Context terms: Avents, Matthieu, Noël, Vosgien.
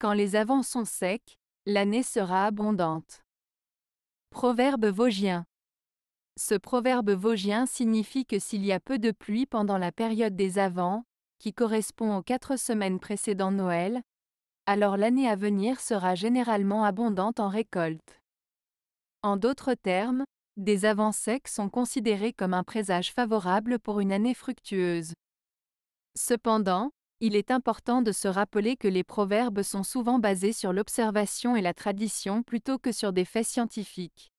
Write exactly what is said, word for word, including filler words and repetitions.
Quand les avents sont secs, l'année sera abondante. Proverbe vosgien. Ce proverbe vosgien signifie que s'il y a peu de pluie pendant la période des avents, qui correspond aux quatre semaines précédant Noël, alors l'année à venir sera généralement abondante en récolte. En d'autres termes, des avents secs sont considérés comme un présage favorable pour une année fructueuse. Cependant, il est important de se rappeler que les proverbes sont souvent basés sur l'observation et la tradition plutôt que sur des faits scientifiques.